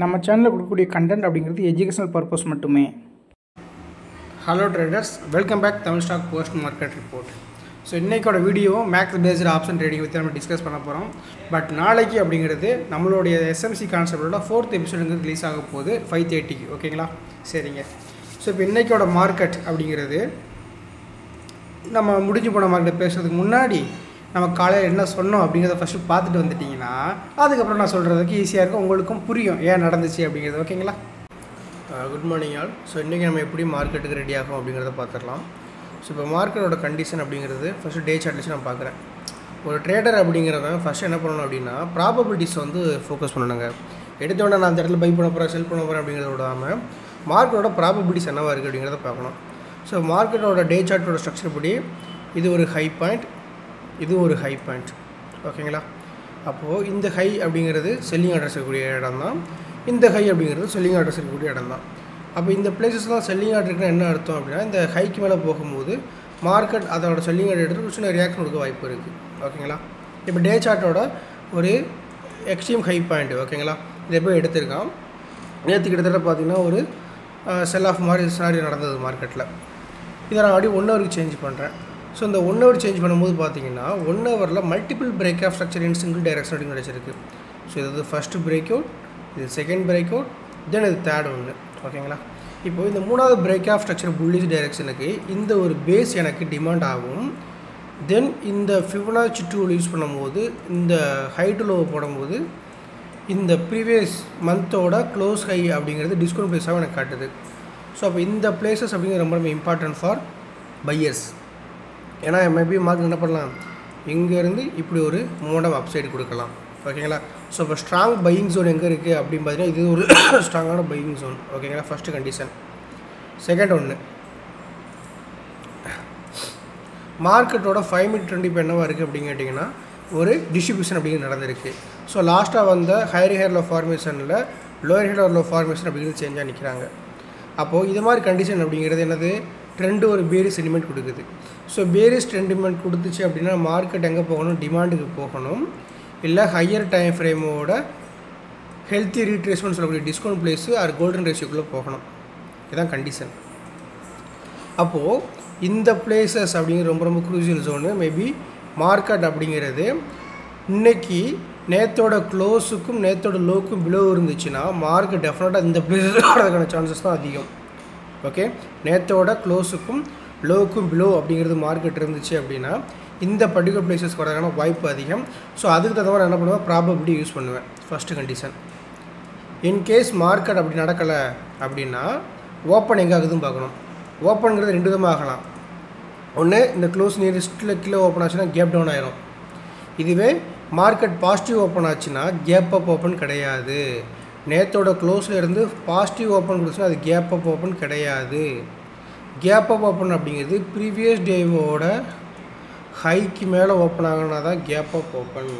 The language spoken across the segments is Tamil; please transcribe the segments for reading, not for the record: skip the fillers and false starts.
நம்ம சேனலில் கொடுக்கக்கூடிய கண்டென்ட் அப்படிங்கிறது எஜுகேஷனல் பர்பஸ் மட்டுமே. Hello traders, welcome back Tamil stock post market report. So இன்றைக்கோட video max based option trading பற்றி நம்ம டிஸ்கஸ் பண்ண போகிறோம். பட் நாளைக்கு அப்படிங்கிறது நம்மளுடைய எஸ்எம்சி கான்செப்டோட 4th எபிசோடுங்கிறது ரிலீஸ் ஆக போகுது 5:30க்கு. ஓகேங்களா? சரிங்க. ஸோ இப்போ இன்றைக்கோட மார்க்கெட் அப்படிங்கிறது நம்ம முடிஞ்சு போன மார்க்கெட் பேசுகிறதுக்கு முன்னாடி நம்ம காலையில் என்ன சொன்னோம் அப்படிங்கிறத ஃபஸ்ட்டு பார்த்துட்டு வந்துட்டிங்கன்னா அதுக்கப்புறம் நான் சொல்கிறதுக்கு ஈஸியாக இருக்கும், உங்களுக்கும் புரியும் ஏன் நடந்துச்சு அப்படிங்கிறது. ஓகேங்களா? Good morning all. ஸோ இன்றைக்கி நம்ம எப்படி மார்க்கெட்டுக்கு ரெடி ஆகும் அப்படிங்கிறத பார்த்துடலாம். ஸோ இப்போ மார்க்கெட்டோட கண்டிஷன் அப்படிங்கிறது ஃபஸ்ட்டு டே சார்ட்லேயே நான் பார்க்குறேன். ஒரு ட்ரேடர் அப்படிங்கிறவங்க ஃபஸ்ட்டு என்ன பண்ணணும் அப்படின்னா ப்ராபபிலிட்டிஸ் வந்து ஃபோக்கஸ் பண்ணணுங்க. எடுத்தோடனே நான் அந்த இடத்துல பை பண்ண போகிறேன், செல் பண்ண போகிறேன் அப்படிங்கிறத விடாமல் மார்க்கெட்டோட ப்ராபபிலிட்டிஸ் என்னவாக இருக்குது அப்படிங்கிறத பார்க்கணும். ஸோ மார்க்கெட்டோட டே சார்ட்டோட ஸ்ட்ரக்சர் படி இது ஒரு ஹை பாயிண்ட், இது ஒரு ஹை பாயிண்ட். ஓகேங்களா? அப்போது இந்த ஹை அப்படிங்கிறது செல்லிங் ஆர்டர்ஸ் இருக்கக்கூடிய இடம் தான், இந்த ஹை அப்படிங்கிறது செல்லிங் ஆர்டர்ஸ் இருக்கக்கூடிய இடம் தான். அப்போ இந்த பிளேசஸ் தான் செல்லிங் ஆர்டருக்குன்னா என்ன அர்த்தம் அப்படின்னா இந்த ஹைக்கு மேலே போகும்போது மார்க்கெட் அதோட செல்லிங் ஆர்டர் எடுத்து சின்ன ரியாக்ஷன் கொடுக்க வாய்ப்பு இருக்குது. ஓகேங்களா? இப்போ டே சார்ட்டோட ஒரு எக்ஸ்ட்ரீம் ஹை பாயிண்ட். ஓகேங்களா? இதை போய் எடுத்திருக்கான். நேற்று கிட்டத்தட்ட பார்த்திங்கன்னா ஒரு செல் ஆஃப் மாதிரி சினாரியோ நடந்தது மார்க்கெட்டில். இதை நான் அப்படியே 1 ஹவருக்கு சேஞ்ச் பண்ணுறேன். ஸோ இந்த 1 ஹவர் சேஞ்ச் பண்ணும்போது பார்த்தீங்கன்னா 1 ஹவரில் multiple break of structure in single direction அப்படின்னு கிடச்சிருக்கு. ஸோ இது ஃபஸ்ட்டு பிரேக் அவுட், இது செகண்ட் பிரேக் அவுட், தென் இது தேர்ட் ஒன்று. ஓகேங்களா? இப்போது இந்த 3வது பிரேக் ஆஃப் ஸ்ட்ரக்சர் புல்லிஷ் டைரக்ஷனுக்கு இந்த ஒரு பேஸ் எனக்கு டிமாண்ட் ஆகும். தென் இந்த ஃபிபனாச்சி டூல் யூஸ் பண்ணும்போது இந்த ஹை டு லோ போடும்போது இந்த ப்ரீவியஸ் மந்தோட க்ளோஸ் ஹை அப்படிங்கிறது டிஸ்கவுண்ட் ப்ளேஸாகவும் எனக்கு காட்டுது. ஸோ அப்போ இந்த பிளேசஸ் அப்படிங்கிறது ரொம்ப ரொம்ப இம்பார்ட்டன்ட் ஃபார் பையர்ஸ். ஏன்னா மேபி மார்க் என்ன பண்ணலாம், இங்கேருந்து இப்படி ஒரு மோடம் அப்சைடு கொடுக்கலாம். ஓகேங்களா? ஸோ இப்போ ஸ்ட்ராங் பையிங் ஜோன் எங்கே இருக்குது அப்படின்னு பார்த்தீங்கன்னா இது ஒரு ஸ்ட்ராங்கான பையிங் ஜோன். ஓகேங்களா? First condition. செகண்ட் ஒன்று, மார்க்கெட்டோட 5 மினிட் ட்ரெண்ட் இப்போ என்னவாக இருக்குது அப்படின்னு கேட்டிங்கன்னா ஒரு டிஸ்ட்ரிபியூஷன் அப்படிங்கிறது நடந்திருக்கு. ஸோ லாஸ்ட்டாக வந்த ஹையர் ஹேர் லோ ஃபார்மேஷனில் லோயர் ஹேர் லோ ஃபார்மேஷன் அப்படிங்கிறது சேஞ்சாக நிற்கிறாங்க. அப்போது இது மாதிரி கண்டிஷன் அப்படிங்கிறது என்னது, ட்ரெண்டு ஒரு பேரிஸ் சென்டிமெண்ட் கொடுக்குது. ஸோ பேரிஸ் சென்டிமெண்ட் கொடுத்துச்சு அப்படின்னா மார்க்கெட் எங்கே போகணும், டிமாண்டுக்கு போகணும், இல்லை ஹையர் டைம் ஃப்ரேமோட ஹெல்த்தி ரீட்ரேஸ்மெண்ட் சொல்லக்கூடிய டிஸ்கவுண்ட் ப்ளேஸு ஆர் கோல்டன் ரேஷியோக்குள்ளே போகணும். இதுதான் கண்டிஷன். அப்போது இந்த பிளேசஸ் அப்படிங்கிற ரொம்ப ரொம்ப க்ரூசியல் ஜோனு. மேபி மார்க்கெட் அப்படிங்கிறது இன்றைக்கி நேற்றோட க்ளோஸுக்கும் நேற்றோட லோக்கும் பிலோ இருந்துச்சுன்னா மார்க்கெட் டெஃபினட்டாக இந்த பிளேஸஸ் வரதுக்கான சான்சஸ் தான் அதிகம். ஓகே, நேற்றோட க்ளோஸுக்கும் லோவுக்கும் பிலோ அப்படிங்கிறது மார்க்கெட் இருந்துச்சு அப்படின்னா இந்த பர்டிகுலர் பிளேசஸ் வரதுக்கான வாய்ப்பு அதிகம். ஸோ அதுக்கு தகுந்த மாதிரி என்ன பண்ணுவேன், ப்ராபபிலிட்டி யூஸ் பண்ணுவேன். First condition. இன்கேஸ் மார்க்கெட் அப்படி நடக்கலை அப்படின்னா ஓப்பன் எங்கே ஆகுதுன்னு பார்க்கணும். ஓப்பனுங்கிறது 2 விதமாக ஆகலாம். ஒன்று இந்த க்ளோஸ் நியரஸ்ட்டில் கீழே ஓப்பன் ஆச்சுன்னா கேப் டவுன் ஆகிரும். இதுவே மார்க்கெட் பாசிட்டிவ் ஓப்பன் ஆச்சுன்னா கேப் அப் ஓப்பன் கிடையாது. நேற்றோட க்ளோஸில் இருந்து பாசிட்டிவ் ஓப்பன் கொடுத்துன்னா அது கேப் அப் ஓப்பன் கிடையாது. கேப் அப் ஓப்பன் அப்படிங்கிறது ப்ரீவியஸ் டேவோட ஹைக்கு மேலே ஓப்பன் ஆகினா தான் கேப் அப் ஓப்பன்.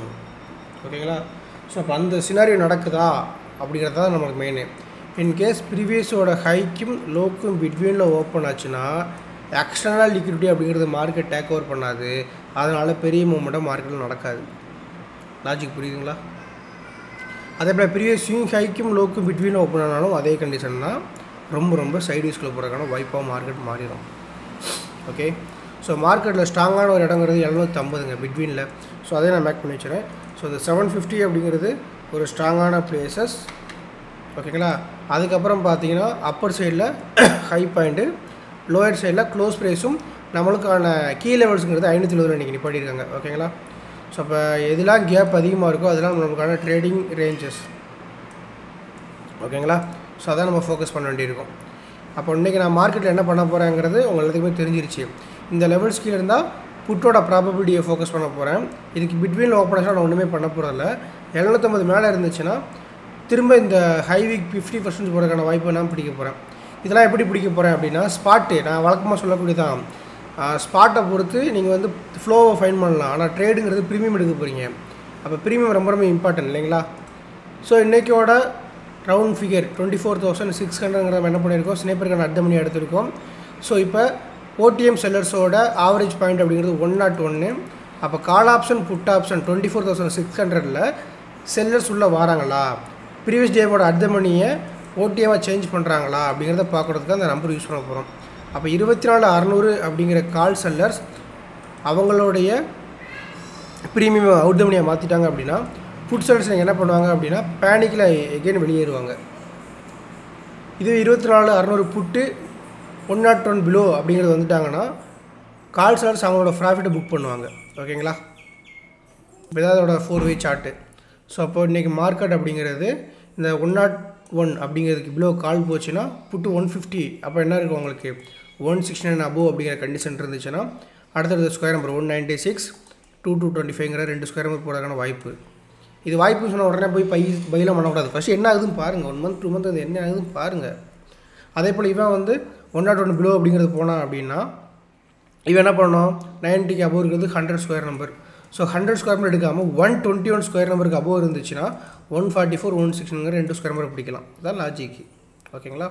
ஓகேங்களா? ஸோ அப்போ அந்த சினாரியோ நடக்குதா அப்படிங்கிறது தான் நமக்கு மெயினு. இன்கேஸ் ப்ரீவியஸோட ஹைக்கும் லோக்கும் பிட்வீனில் ஓப்பன் ஆச்சுன்னா எக்ஸ்டர்னல் லிக்விடிட்டி அப்படிங்கிறது மார்க்கெட் டேக் ஓவர் பண்ணாது. அதனால் பெரிய மூமெண்ட்டாக மார்க்கெட்டில் நடக்காது. லாஜிக் புரியுதுங்களா? அதே போல் ப்ரீவியஸ் ஸ்விங் ஹைக்கும் லோக்கும் பிட்வீன் ஓப்பன் ஆனாலும் அதே கண்டிஷன் தான், ரொம்ப ரொம்ப சைட்வேஸ்க்குள்ளே போகிறதுக்கான வாய்ப்பாக மார்க்கெட் மாறிடும். ஓகே, ஸோ மார்க்கெட்டில் ஸ்ட்ராங்கான ஒரு இடங்கிறது 750ங்க பிட்வீனில். ஸோ அதே நான் மேக் பண்ணி வச்சுறேன். ஸோ இந்த 750 அப்படிங்கிறது ஒரு ஸ்ட்ராங்கான பிளேசஸ். ஓகேங்களா? அதுக்கப்புறம் பார்த்தீங்கன்னா அப்பர் சைடில் ஹை பாயிண்ட்டு, லோயர் சைடில் க்ளோஸ் ப்ரைஸும் நம்மளுக்கான கீ லெவல்ஸுங்கிறது 570 இன்றைக்கி நிப்பாட்டியிருக்காங்க. ஓகேங்களா? ஸோ அப்போ எதெல்லாம் கேப் அதிகமாக இருக்கோ அதெல்லாம் நமக்கான ட்ரேடிங் ரேஞ்சஸ். ஓகேங்களா? ஸோ அதான் நம்ம ஃபோக்கஸ் பண்ண வேண்டியிருக்கும். அப்போ இன்றைக்கி நான் மார்க்கெட்டில் என்ன பண்ண போகிறேங்கிறது உங்கள் எல்லாத்துக்குமே தெரிஞ்சிருச்சு. இந்த லெவல்ஸ் கீழே இருந்தால் புட்டோட ப்ராபபிலிட்டியை ஃபோக்கஸ் பண்ண போகிறேன். இதுக்கு பிட்வீனில் ஓப்பனாக நான் ஒன்றுமே பண்ண போகிறதில்ல. 750 மேலே இருந்துச்சுன்னா திரும்ப இந்த ஹைவீக் 50% போகிறதுக்கான வாய்ப்பை நான் பிடிக்க போகிறேன். இதெல்லாம் எப்படி பிடிக்க போகிறேன் அப்படின்னா ஸ்பாட்டு நான் வழக்கமாக சொல்லக்கூடியதான். ஸ்பாட்டை பொறுத்து நீங்கள் வந்து ஃப்ளோவை ஃபைன் பண்ணலாம். ஆனால் ட்ரேடுங்கிறது ப்ரீமியம் எடுக்க போகிறீங்க. அப்போ ப்ரீமியம் ரொம்ப ரொம்ப இம்பார்ட்டன்ட் இல்லைங்களா? ஸோ இன்றைக்கோட ரவுண்ட் ஃபிகர் 24,600ங்கிற என்ன பண்ணியிருக்கோம், ஸ்னேப்பருக்கான அட் மணி எடுத்திருக்கோம். ஸோ இப்போ ஓடிஎம் செல்லர்ஸோட ஆவரேஜ் பாயிண்ட் அப்படிங்கிறது 101. அப்போ கால் ஆப்ஷன் புட் ஆப்ஷன் 24,600ல் செல்லர்ஸ் உள்ளே வாராங்களா, ப்ரீவியஸ் டேவோட அட்ஜஸ்ட் பண்ணியே ஓடிஏவா சேஞ்ச் பண்ணுறாங்களா அப்படிங்கிறத பார்க்குறதுக்கு அந்த நம்பர் யூஸ் பண்ண போகிறோம். அப்போ 24600 அப்படிங்கிற கால் செல்லர்ஸ் அவங்களுடைய ப்ரீமியம் அவுட் மணியை மாற்றிட்டாங்க அப்படின்னா ஃபுட் செல்லர்ஸ் என்ன பண்ணுவாங்க அப்படின்னா பேனிக்கில் எகெயின் வெளியேறுவாங்க. இது 24600 புட்டு 101 பிலோ அப்படிங்கிறது வந்துட்டாங்கன்னா கால் செல்லர்ஸ் அவங்களோட ப்ராஃபிட்டை புக் பண்ணுவாங்க. ஓகேங்களா? இப்போ இதான் அதோட 4-வே சார்ட்டு. ஸோ அப்போது இன்றைக்கி மார்க்கெட் அப்படிங்கிறது இந்த 101 அப்படிங்கிறதுக்கு பிலோ கால் போச்சுன்னா புட்டு 150, அப்போ என்ன இருக்கும் உங்களுக்கு 169 அபோவ் அப்படிங்கிற கண்டிஷன் இருந்துச்சுன்னா அடுத்தடுத்த ஸ்கொயர் நம்பர் 196 2225ங்கிற 2 ஸ்கொயர் நம்பர் போடுறதுக்கான வாய்ப்பு. இது வாய்ப்புன்னு சொன்ன உடனே போய் பைலாம் பண்ணக்கூடாது. ஃபஸ்ட்டு என்ன ஆகுதுன்னு பாருங்கள். 1 மந்த் 2 மந்த் அது என்ன ஆகுதுன்னு பாருங்கள். அதே போல் இவன் வந்து 101 பிலோ அப்படிங்கிறது போனான் அப்படின்னா இவன் என்ன பண்ணோம் 90க்கு அபோவ் இருக்கிறது 100 square number. So 100 square number எடுக்காமல் 121 ஸ்கொயர் நம்பருக்கு அபோவ் இருந்துச்சுன்னா 144 160 2 ஸ்கொயர் நம்பர் பிடிக்கலாம். இதுதான் லாஜிக்கு. ஓகேங்களா?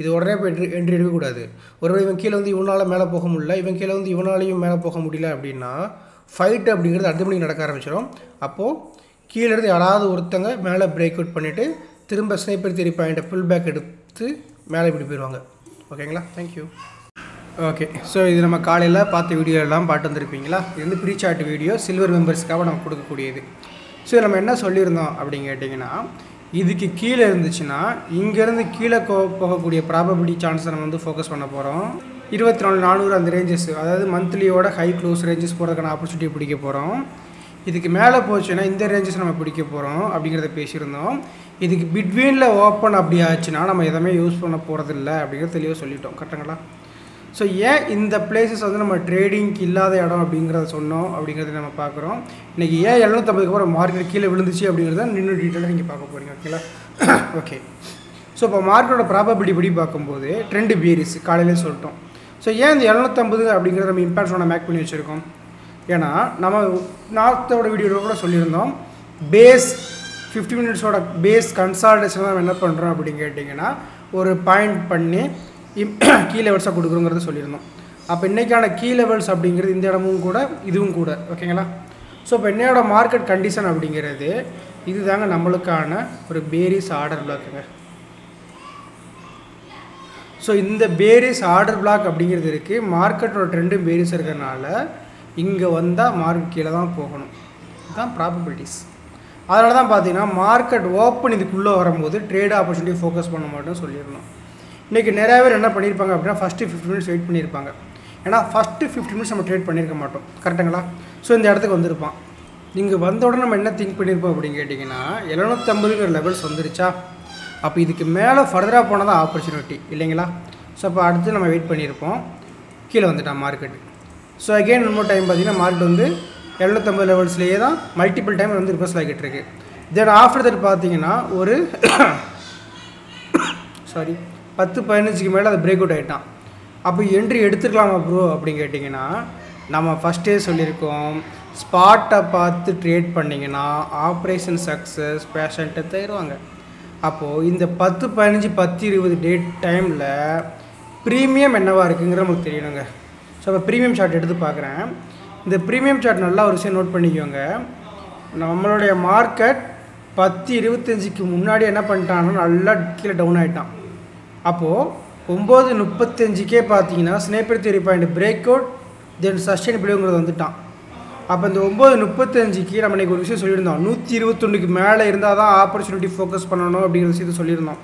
இது உடனே இப்போ என்ட்ரி எடுக்கக்கூடாது. ஒருவேளை இவன் கீழே வந்து இவனால் மேலே போக முடியல, இவன் கீழே வந்து இவனாலையும் மேலே போக முடியல அப்படின்னா ஃபைட் அப்படிங்கிறது அடுத்த மணிக்கு நடக்க ஆரம்பிச்சிடும். அப்போது கீழேருந்து யாராவது ஒருத்தங்க மேலே பிரேக் அவுட் பண்ணிவிட்டு திரும்ப ஸ்னைப்பர் தியரி பாயிண்ட்டை புல் பேக் எடுத்து மேலே இப்படி போயிடுவாங்க. ஓகேங்களா? தேங்க்யூ. ஓகே, ஸோ இது நம்ம காலையில் பார்த்த வீடியோ எல்லாம் பார்த்து வந்திருப்பீங்களா. இது வந்து ப்ரீ சார்ட் வீடியோ சில்வர் மெம்பர்ஸ்க்காக நம்ம கொடுக்கக்கூடியது. ஸோ நம்ம என்ன சொல்லியிருந்தோம் அப்படின்னு கேட்டிங்கன்னா இதுக்கு கீழே இருந்துச்சுன்னா இங்கேருந்து கீழே போகக்கூடிய ப்ராபபிலிட்டி சான்ஸை நம்ம வந்து ஃபோக்கஸ் பண்ண போகிறோம். 24400 அந்த ரேஞ்சஸ், அதாவது மந்த்லியோட ஹை க்ளோஸ் ரேஞ்சஸ் போகிறதுக்கான ஆப்பர்ச்சுனிட்டி பிடிக்க போகிறோம். இதுக்கு மேலே போச்சுன்னா இந்த ரேஞ்சஸ் நம்ம பிடிக்க போகிறோம் அப்படிங்கிறத பேசியிருந்தோம். இதுக்கு பிட்வீனில் ஓப்பன் அப்படி ஆச்சுன்னா நம்ம எதுவுமே யூஸ் பண்ண போகிறதில்ல அப்படிங்கிறத தெளிவாக சொல்லிட்டோம். கரெக்டுங்களா? ஸோ ஏன் இந்த பிளேசஸ் வந்து நம்ம ட்ரேடிங்க்கு இல்லாத இடம் அப்படிங்கிறத சொன்னோம் அப்படிங்கிறத நம்ம பார்க்குறோம். இன்றைக்கி ஏன் 750க்கு அப்புறம் மார்க்கெட் கீழே விழுந்துச்சு அப்படிங்கிறத இன்னும் டீட்டெயிலாக நீங்கள் பார்க்க போகிறீங்க. ஓகேங்களா? ஓகே, ஸோ இப்போ மார்க்கெட்டோட ப்ராபபிலிட்டி படி பார்க்கும்போது ட்ரெண்டு பேரிஸ் காலையிலே சொல்லிட்டோம். ஸோ ஏன் இந்த 750 அப்படிங்கிறத நம்ம இம்பேக்ட் சொன்ன மேக் பண்ணி வச்சுருக்கோம். ஏன்னா நம்ம நார்த்தோட வீடியோவில் கூட சொல்லியிருந்தோம் பேஸ் 50 மினிட்ஸோட பேஸ் கன்சால்டேஷன் நம்ம என்ன பண்ணுறோம் அப்படின்னு கேட்டிங்கன்னா ஒரு பாயிண்ட் பண்ணி கீ லெவல்ஸாக கொடுக்குறோங்கிறத சொல்லியிருந்தோம். அப்போ இன்றைக்கான கீ லெவல்ஸ் அப்படிங்கிறது இந்த இடமும் கூட இதுவும் கூட. ஓகேங்களா? ஸோ இப்போ என்னோட மார்க்கெட் கண்டிஷன் அப்படிங்கிறது இது தாங்க நம்மளுக்கான ஒரு பேரிஸ் ஆர்டர் பிளாக்குங்க. ஸோ இந்த பேரிஸ் ஆர்டர் பிளாக் அப்படிங்கிறது இருக்குது. மார்க்கெட்டோட ட்ரெண்டும் பேரிஸ் இருக்கிறதுனால இங்கே வந்தால் மார்க்கெட் கீழே தான் போகணும். இதுதான் ப்ராபபிலிட்டிஸ். அதனால தான் பார்த்தீங்கன்னா மார்க்கெட் ஓப்பன் இதுக்குள்ளே வரும்போது ட்ரேட் ஆப்பர்ச்சுனிட்டி ஃபோக்கஸ் பண்ண மாட்டோம்னு சொல்லியிருந்தோம். இன்றைக்கி நிறையா பேர் என்ன பண்ணியிருப்பாங்க அப்படின்னா ஃபஸ்ட்டு 50 மினிட்ஸ் வெயிட் பண்ணியிருப்பாங்க. ஏன்னா ஃபஸ்ட்டு 50 மினிட்ஸ் நம்ம ட்ரேட் பண்ணியிருக்க மாட்டோம். கரெக்டுங்களா? ஸோ இந்த இடத்துக்கு வந்திருப்பான். இங்கே வந்த உடனே நம்ம என்ன திங்க் பண்ணியிருப்போம் அப்படின்னு கேட்டிங்கன்னா 750ங்கிற லெவல்ஸ் வந்துருச்சா, அப்போ இதுக்கு மேலே ஃபர்தராக போனால் தான் ஆப்பர்ச்சுனிட்டி இல்லைங்களா. ஸோ அப்போ அடுத்து நம்ம வெயிட் பண்ணியிருப்போம். கீழே வந்துட்டான் மார்க்கெட். ஸோ அகெயின் இன்னொரு டைம் பார்த்திங்கன்னா மார்க்கெட் வந்து 750 லெவல்ஸ்லேயே தான் மல்டிபிள் டைம் வந்து ரிவர்ஸ் ஆகிட்டு இருக்கு. தென் ஆஃப்டர் தட் பார்த்திங்கன்னா ஒரு 10-15க்கு மேலே அதை பிரேக் அவுட் ஆகிட்டான். அப்போ என்ட்ரி எடுத்துக்கலாமா ப்ரோ அப்படின்னு கேட்டிங்கன்னா நம்ம ஃபஸ்ட்டே சொல்லியிருக்கோம் ஸ்பாட்டை பார்த்து ட்ரேட் பண்ணிங்கன்னா ஆப்ரேஷன் சக்ஸஸ் பேஷண்ட்டை தருவாங்க. அப்போது இந்த 10-15, 10-20 டேட் டைமில் ப்ரீமியம் என்னவாக இருக்குங்கிற நமக்கு தெரியணுங்க. ஸோ இப்போ ப்ரீமியம் சார்ட் எடுத்து பார்க்குறேன். இந்த ப்ரீமியம் சார்ட் நல்லா ஒரு விஷயம் நோட் பண்ணிக்கோங்க. நம்மளுடைய மார்க்கெட் 10-25க்கு முன்னாடி என்ன பண்ணிட்டான்னா நல்லா கீழே டவுன் ஆகிட்டான். அப்போது 9:35க்கே பார்த்தீங்கன்னா sniper theory point break out then sustain பிலோங்கிறது வந்துட்டான். அப்போ இந்த 9:35க்கு நம்ம இன்றைக்கி ஒரு விஷயம் சொல்லியிருந்தோம் 121க்கு மேலே இருந்தால் தான் ஆப்பர்ச்சுனிட்டி ஃபோக்கஸ் பண்ணணும் அப்படிங்கிற விஷயத்தை சொல்லியிருந்தோம்.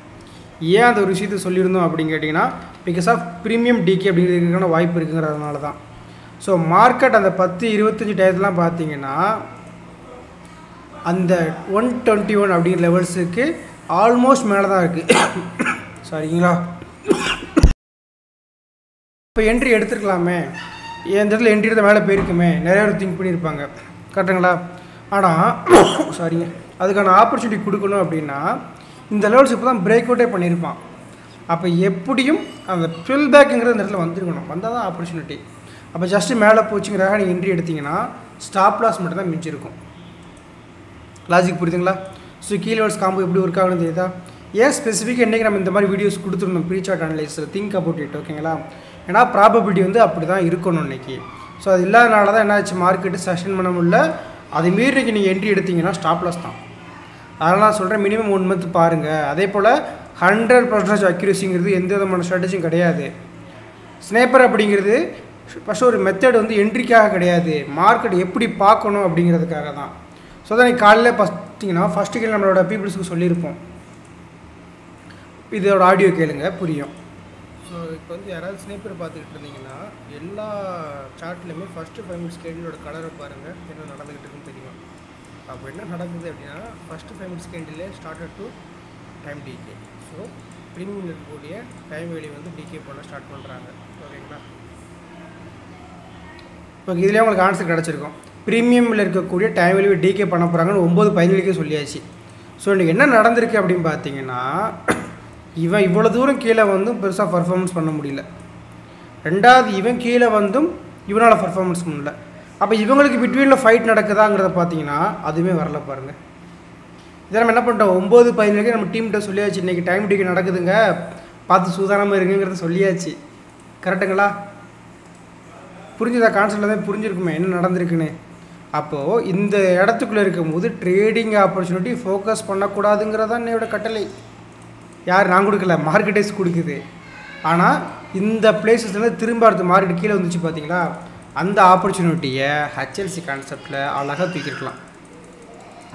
ஏன் அந்த ஒரு விஷயத்தை சொல்லியிருந்தோம் அப்படின்னு கேட்டிங்கன்னா பிகாஸ் ஆஃப் ப்ரீமியம் டிகே அப்படிங்கிறதுக்கான வாய்ப்பு இருக்குங்கிறதுனால தான். ஸோ மார்க்கெட் அந்த 10-25 டயத்துலாம் பார்த்தீங்கன்னா அந்த 121 அப்படிங்கிற லெவல்ஸுக்கு ஆல்மோஸ்ட் மேலே தான் இருக்குது. சரிங்களா? இப்போ என்ட்ரி எடுத்துருக்கலாமே, எந்த இடத்துல என்ட்ரி எடுத்த மேலே போயிருக்குமே நிறைய பேர் திங்க் பண்ணியிருப்பாங்க. கரெக்டுங்களா? ஆனால் சாரிங்க அதுக்கான ஆப்பர்ச்சுனிட்டி கொடுக்கணும் அப்படின்னா இந்த லெவல்ஸ் இப்போ தான் பிரேக் அவுட்டே பண்ணியிருப்பான். அப்போ எப்படியும் அந்த ஃபில் பேக்குங்கிற இந்த இடத்துல வந்துருக்கணும், வந்தால் தான் ஆப்பர்ச்சுனிட்டி. அப்போ ஜஸ்ட்டு மேலே போச்சுங்கிறதாக நீங்கள் என்ட்ரி எடுத்திங்கன்னா ஸ்டாப் லாஸ் மட்டும் தான் மிஞ்சிருக்கும். லாஜிக் புரியுதுங்களா? ஸோ கீ லெவல்ஸ் காம்போ எப்படி ஒர்க் ஆகணும்னு தெரியுதா? ஏன் ஸ்பெசிஃபிக்காக இன்றைக்கி நம்ம இந்த மாதிரி வீடியோஸ் கொடுத்துருந்தோம் ப்ரீ சார்ட் அனலைஸில் திங்க் அபவுட் இட். ஓகேங்களா? ஏன்னா ப்ராபபிலிட்டி வந்து அப்படி தான் இருக்கணும் இன்றைக்கி. ஸோ அது இல்லாதனால தான் என்ன ஆச்சு மார்க்கெட்டு சஸ்டெயின் பண்ண முடியல. அதுமாரி இன்றைக்கி நீங்கள் என்ட்ரி எடுத்திங்கன்னா ஸ்டாப் லாஸ் தான். அதனால் சொல்கிறேன் மினிமம் 1 month பாருங்கள். அதே போல் 100% அக்யூரஸிங்கிறது எந்த விதமான ஸ்ட்ராட்டஜியும் கிடையாது. ஸ்னேப்பர் அப்படிங்கிறது ஃபஸ்ட் ஒரு மெத்தட் வந்து என்ட்ரிக்காக கிடையாது, மார்க்கெட் எப்படி பார்க்கணும் அப்படிங்கிறதுக்காக தான். ஸோ தான் நீங்கள் காலையில் பார்த்தீங்கன்னா ஃபஸ்ட்டு கேள்வி நம்மளோட பீப்புள்ஸுக்கு சொல்லியிருப்போம், இதோட ஆடியோ கேளுங்க புரியும். ஸோ இப்போ வந்து யாராவது ஸ்னேப்பர் பார்த்துக்கிட்டு இருந்தீங்கன்னா எல்லா சார்ட்லேயுமே ஃபஸ்ட்டு 5 minutes கேண்டிலோட கலரை பாருங்கள், என்ன நடந்துக்கிட்டு இருக்குன்னு தெரியும். அப்போ என்ன நடக்குது அப்படின்னா ஃபஸ்ட்டு 5 minutes கேண்டிலே started to time decay. So premium இருக்கக்கூடிய டைம் வேலி வந்து டிகே பண்ண ஸ்டார்ட் பண்ணுறாங்க. ஓகேங்களா? ஓகே, இதிலே உங்களுக்கு ஆன்சர் கிடச்சிருக்கும். ப்ரீமியமில் இருக்கக்கூடிய டைம் வேல்யூ டிகே பண்ண போகிறாங்கன்னு 9:15 சொல்லியாச்சு. ஸோ இன்றைக்கி என்ன நடந்திருக்கு அப்படின்னு பார்த்தீங்கன்னா இவன் இவ்வளோ தூரம் கீழே வந்தும் பெருசாக பர்ஃபார்மன்ஸ் பண்ண முடியல. ரெண்டாவது இவன் கீழே வந்தும் இவனால் பர்ஃபார்மன்ஸ் பண்ணல. அப்போ இவங்களுக்கு பிட்வீனில் ஃபைட் நடக்குதாங்கிறத பார்த்தீங்கன்னா அதுவுமே வரல பாருங்கள். இதை நம்ம என்ன பண்ணிட்டோம், 9:15 நம்ம டீம்கிட்ட சொல்லியாச்சு, இன்றைக்கி டைம் டிகே நடக்குதுங்க பார்த்து சூதானமாக இருக்குங்கிறத சொல்லியாச்சு. கரெக்டுங்களா? புரிஞ்சுதா? கான்செப்டில் தான் புரிஞ்சிருக்குமே என்ன நடந்திருக்குன்னு. அப்போது இந்த இடத்துக்குள்ளே இருக்கும்போது ட்ரேடிங் ஆப்பர்ச்சுனிட்டி ஃபோக்கஸ் பண்ணக்கூடாதுங்கிறதான் என்னோடய கட்டளை. யார் நான் கொடுக்கல, மார்க்கெட்டேஸ் கொடுக்குது. ஆனால் இந்த பிளேஸஸ்லேருந்து திரும்ப அடுத்து மார்க்கெட் கீழே வந்துச்சு பார்த்தீங்களா, அந்த ஆப்பர்ச்சுனிட்டியை ஹெச்எல்சி கான்செப்டில் அழகாக தூக்கிருக்கலாம்.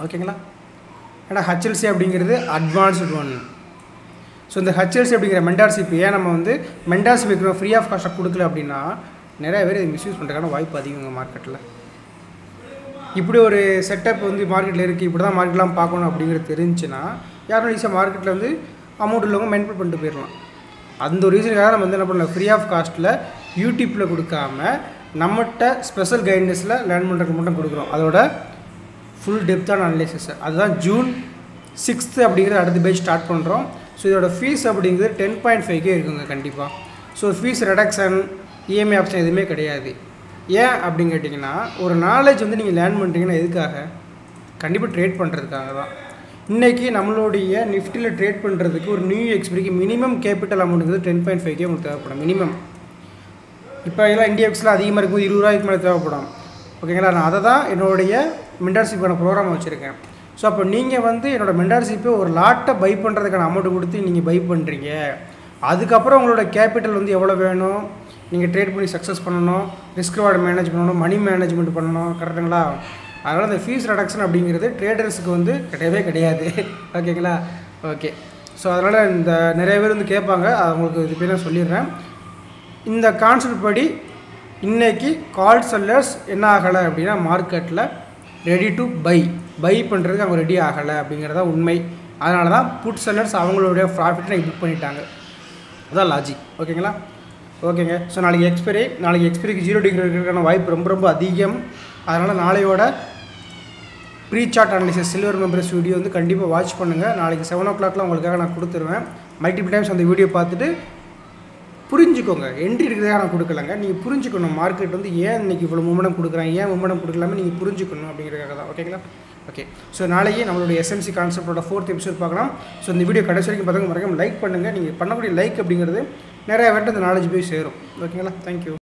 ஓகேங்களா? ஏன்னா ஹெச்எல்சி அப்படிங்கிறது அட்வான்ஸ்டு ஒன். ஸோ இந்த ஹெச்எல்சி அப்படிங்கிற மென்டார்ஷிப் ஏன் நம்ம வந்து மென்டார்ஷிப் வைக்கிறோம், ஃப்ரீ ஆஃப் காஸ்ட்டாக கொடுக்கல அப்படின்னா நிறைய பேர் இதை மிஸ்யூஸ் பண்ணுறதுக்கான வாய்ப்பு அதிகங்க மார்க்கெட்டில். இப்படி ஒரு செட்டப் வந்து மார்க்கெட்டில் இருக்குது, இப்படி தான் மார்க்கெட்லாம் பார்க்கணும் அப்படிங்கிறது தெரிஞ்சுன்னா யாரும் ஈஸியாக மார்க்கெட்டில் வந்து அமௌண்ட் உள்ளவங்க மெயின்டைன் பண்ணிட்டு போயிடலாம். அந்த ஒரு ரீசனுக்காக நம்ம வந்து என்ன பண்ணலாம், ஃப்ரீ ஆஃப் காஸ்ட்டில் யூடியூப்பில் கொடுக்காமல் நம்மகிட்ட ஸ்பெஷல் கைடன்ஸில் லேர்ன் பண்ணுறதுக்கு மட்டும் கொடுக்குறோம். அதோட ஃபுல் டெப்த்தான அனலைசிஸ் அதுதான் ஜூன் 6 அப்படிங்கிறது அடுத்த பேஜ் ஸ்டார்ட் பண்ணுறோம். ஸோ இதோட ஃபீஸ் அப்படிங்கிறது 10.5K இருக்குங்க கண்டிப்பாக. So fees reduction EMI option எதுவுமே கிடையாது. ஏன் அப்படின்னு கேட்டிங்கன்னா ஒரு நாலேஜ் வந்து நீங்கள் லேர்ன் பண்ணுறீங்கன்னா எதுக்காக, கண்டிப்பாக ட்ரேட் பண்ணுறதுக்காக தான். இன்றைக்கி நம்மளுடைய நிஃப்டியில் ட்ரேட் பண்ணுறதுக்கு ஒரு நியூ எக்ஸ்பிரிக்கு மினிமம் கேபிட்டல் அமௌண்ட்டுங்கிறது 10.5K உங்களுக்கு தேவைப்படும் மினிமம். இப்போ எல்லாம் இந்தியா எக்ஸில் அதிகமாக இருக்கும்போது 20,000க்கு மேலே தேவைப்படும். ஓகேங்களா? நான் அதை தான் என்னுடைய மென்டார்ஷிப்பான ப்ரோக்ராம் வச்சுருக்கேன். ஸோ அப்போ நீங்கள் வந்து என்னோடய மென்டார்ஷிப்பை ஒரு லாட்டை பை பண்ணுறதுக்கான அமௌண்ட்டு கொடுத்து நீங்கள் பை பண்ணுறீங்க. அதுக்கப்புறம் உங்களோட கேபிட்டல் வந்து எவ்வளோ வேணும், நீங்கள் ட்ரேட் பண்ணி சக்ஸஸ் பண்ணணும், ரிஸ்க் ரிவார்டு மேனேஜ் பண்ணணும், மணி மேனேஜ்மெண்ட் பண்ணணும். கரெக்டுங்களா? அதனால் இந்த ஃபீஸ் ரெடக்ஷன் அப்படிங்கிறது ட்ரேடர்ஸுக்கு வந்து கிடையவே கிடையாது. ஓகேங்களா? ஓகே. ஸோ அதனால் இந்த நிறைய பேர் வந்து கேட்பாங்க, அது உங்களுக்கு இது பேர் நான் சொல்லிடுறேன். இந்த கான்செப்ட் படி இன்றைக்கி கால் செல்லர்ஸ் என்ன ஆகலை அப்படின்னா மார்க்கெட்டில் ரெடி டு பை பண்ணுறதுக்கு அவங்க ரெடி ஆகலை அப்படிங்கிறதான் உண்மை. அதனால தான் புட் செல்லர்ஸ் அவங்களுடைய ப்ராஃபிட்டை புக் பண்ணிட்டாங்க. அதுதான் லாஜிக். ஓகேங்களா? ஓகேங்க. ஸோ நாளைக்கு எக்ஸ்பைரிக்கு 0 டிகிரி இருக்கிறதுக்கான வாய்ப்பு ரொம்ப ரொம்ப அதிகம். அதனால் நாளையோட pre chart analysis silver members video வந்து கண்டிப்பாக வாட்ச் பண்ணுங்கள். நாளைக்கு 7 o'clock உங்களுக்காக நான் கொடுத்துருவேன். மல்டிபிள் டைம்ஸ் அந்த வீடியோ பார்த்துட்டு புரிஞ்சுக்கோங்க. என்ட்ரி இருக்கிறதாக நான் கொடுக்கலங்க, நீங்கள் புரிஞ்சுக்கணும் மார்க்கெட் வந்து ஏன் இன்றைக்கி இவ்வளோ மூமெண்டம் கொடுக்குறாங்க, ஏன் மூமெண்டம் கொடுக்கலாமே நீங்கள் புரிஞ்சுக்கணும் அப்படிங்கிறதுக்காக தான். ஓகேங்களா? ஓகே. ஸோ நாளைக்கு நம்மளுடைய எஸ்எம்சி கான்செப்டோட 4th episode பார்க்கலாம். ஸோ இந்த வீடியோ கடைசி வரைக்கும் பார்த்துங்க, மறக்காம லைக் பண்ணுங்கள். நீங்கள் பண்ணக்கூடிய லைக் அப்படிங்கிறது நிறைய பேர்கிட்ட இந்த நாலேஜ் போய் சேரும். ஓகேங்களா? தேங்க்யூ.